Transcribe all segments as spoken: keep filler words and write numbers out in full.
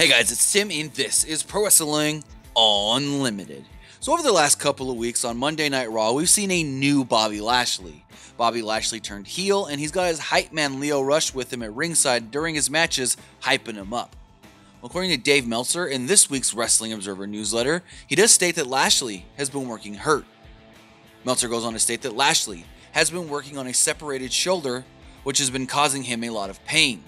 Hey guys, it's Tim and this is Pro Wrestling Unlimited. So over the last couple of weeks on Monday Night Raw, we've seen a new Bobby Lashley. Bobby Lashley turned heel and he's got his hype man Leo Rush with him at ringside during his matches, hyping him up. According to Dave Meltzer in this week's Wrestling Observer newsletter, he does state that Lashley has been working hurt. Meltzer goes on to state that Lashley has been working on a separated shoulder, which has been causing him a lot of pain.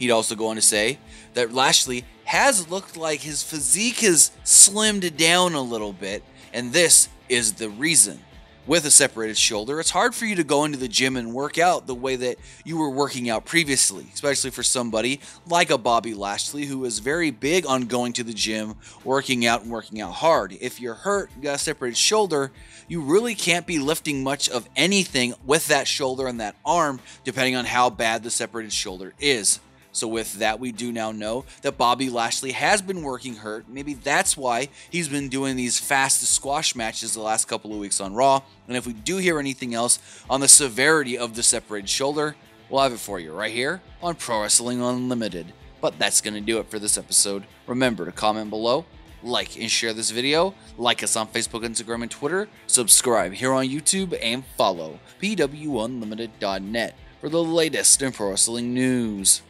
He'd also go on to say that Lashley has looked like his physique has slimmed down a little bit, and this is the reason. With a separated shoulder, it's hard for you to go into the gym and work out the way that you were working out previously, especially for somebody like a Bobby Lashley who is very big on going to the gym, working out and working out hard. If you're hurt, you got a separated shoulder, you really can't be lifting much of anything with that shoulder and that arm, depending on how bad the separated shoulder is. So with that, we do now know that Bobby Lashley has been working hurt. Maybe that's why he's been doing these fast squash matches the last couple of weeks on Raw. And if we do hear anything else on the severity of the separated shoulder, we'll have it for you right here on Pro Wrestling Unlimited. But that's going to do it for this episode. Remember to comment below, like and share this video, like us on Facebook, Instagram, and Twitter, subscribe here on YouTube, and follow P W Unlimited dot net for the latest in pro wrestling news.